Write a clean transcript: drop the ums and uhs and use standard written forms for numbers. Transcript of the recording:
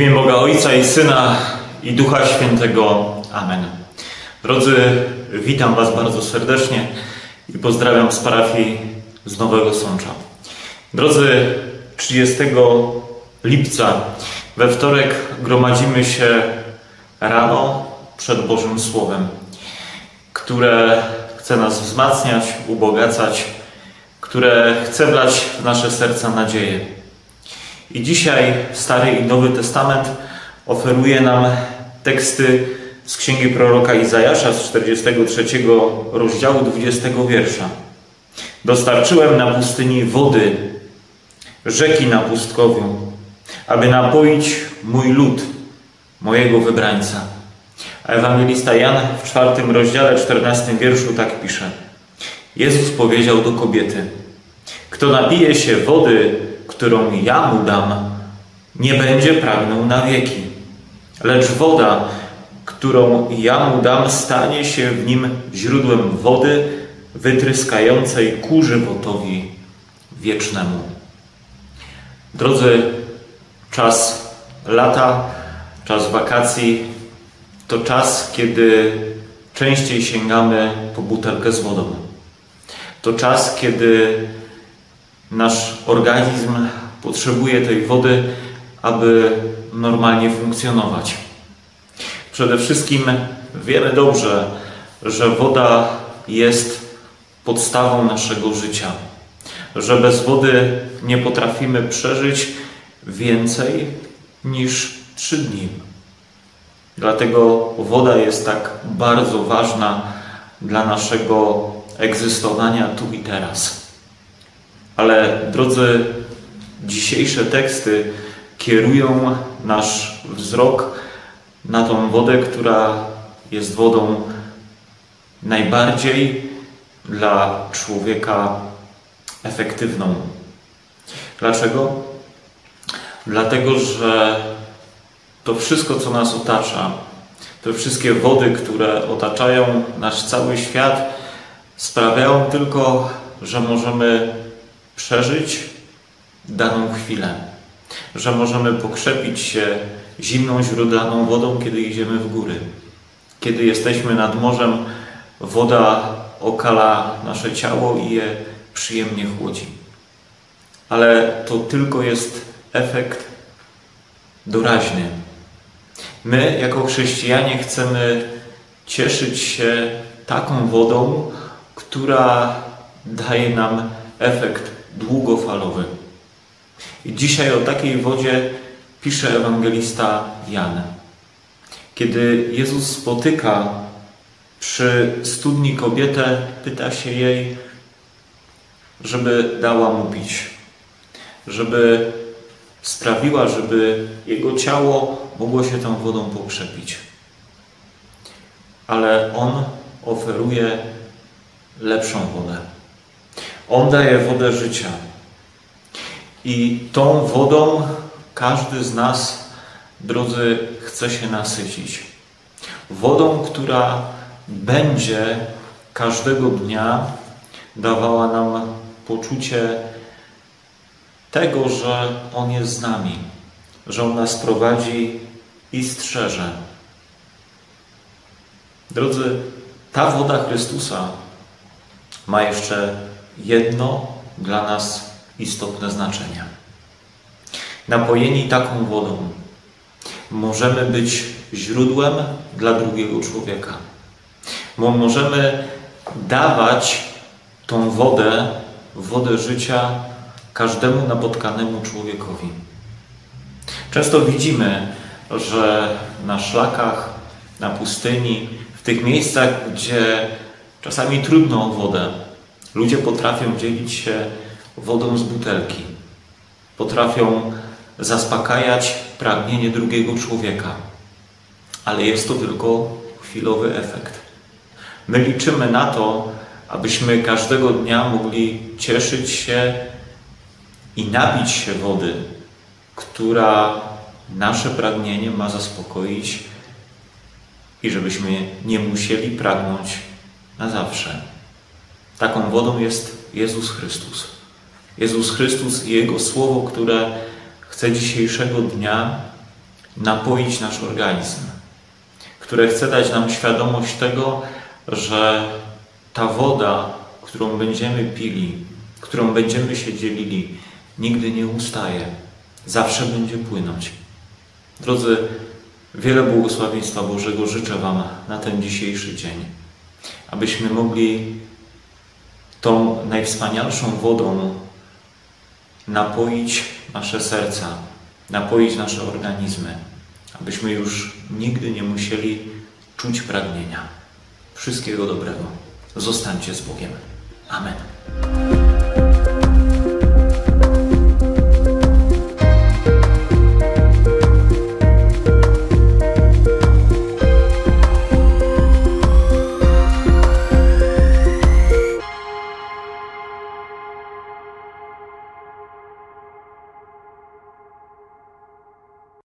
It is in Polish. W imię Boga Ojca i Syna, i Ducha Świętego. Amen. Drodzy, witam Was bardzo serdecznie i pozdrawiam z parafii z Nowego Sącza. Drodzy, 30 lipca we wtorek gromadzimy się rano przed Bożym Słowem, które chce nas wzmacniać, ubogacać, które chce wlać w nasze serca nadzieję. I dzisiaj Stary i Nowy Testament oferuje nam teksty z Księgi Proroka Izajasza z 43 rozdziału 20 wiersza. Dostarczyłem na pustyni wody, rzeki na pustkowiu, aby napoić mój lud, mojego wybrańca. A Ewangelista Jan w 4 rozdziale 14 wierszu tak pisze. Jezus powiedział do kobiety, kto napije się wody, którą ja mu dam, nie będzie pragnął na wieki, lecz woda, którą ja mu dam, stanie się w nim źródłem wody wytryskającej ku żywotowi wiecznemu. Drodzy, czas lata, czas wakacji to czas, kiedy częściej sięgamy po butelkę z wodą. To czas, kiedy nasz organizm potrzebuje tej wody, aby normalnie funkcjonować. Przede wszystkim wiemy dobrze, że woda jest podstawą naszego życia, że bez wody nie potrafimy przeżyć więcej niż 3 dni. Dlatego woda jest tak bardzo ważna dla naszego egzystowania tu i teraz. Ale, drodzy, dzisiejsze teksty kierują nasz wzrok na tą wodę, która jest wodą najbardziej dla człowieka efektywną. Dlaczego? Dlatego, że to wszystko, co nas otacza, te wszystkie wody, które otaczają nasz cały świat, sprawiają tylko, że możemy przeżyć daną chwilę, że możemy pokrzepić się zimną, źródlaną wodą, kiedy idziemy w góry. Kiedy jesteśmy nad morzem, woda okala nasze ciało i je przyjemnie chłodzi. Ale to tylko jest efekt doraźny. My, jako chrześcijanie, chcemy cieszyć się taką wodą, która daje nam efekt długofalowy. I dzisiaj o takiej wodzie pisze Ewangelista Jan. Kiedy Jezus spotyka przy studni kobietę, pyta się jej, żeby dała mu pić, żeby sprawiła, żeby jego ciało mogło się tą wodą pokrzepić. Ale On oferuje lepszą wodę. On daje wodę życia. I tą wodą każdy z nas, drodzy, chce się nasycić. Wodą, która będzie każdego dnia dawała nam poczucie tego, że On jest z nami, że On nas prowadzi i strzeże. Drodzy, ta woda Chrystusa ma jeszcze jedno dla nas istotne znaczenie. Napojeni taką wodą możemy być źródłem dla drugiego człowieka. Bo możemy dawać tą wodę, wodę życia każdemu napotkanemu człowiekowi. Często widzimy, że na szlakach, na pustyni, w tych miejscach, gdzie czasami trudno o wodę, ludzie potrafią dzielić się wodą z butelki. Potrafią zaspokajać pragnienie drugiego człowieka. Ale jest to tylko chwilowy efekt. My liczymy na to, abyśmy każdego dnia mogli cieszyć się i napić się wody, która nasze pragnienie ma zaspokoić i żebyśmy nie musieli pragnąć na zawsze. Taką wodą jest Jezus Chrystus. Jezus Chrystus i Jego Słowo, które chce dzisiejszego dnia napoić nasz organizm, które chce dać nam świadomość tego, że ta woda, którą będziemy pili, którą będziemy się dzielili, nigdy nie ustaje. Zawsze będzie płynąć. Drodzy, wiele błogosławieństwa Bożego życzę Wam na ten dzisiejszy dzień, abyśmy mogli tą najwspanialszą wodą napoić nasze serca, napoić nasze organizmy, abyśmy już nigdy nie musieli czuć pragnienia. Wszystkiego dobrego. Zostańcie z Bogiem. Amen.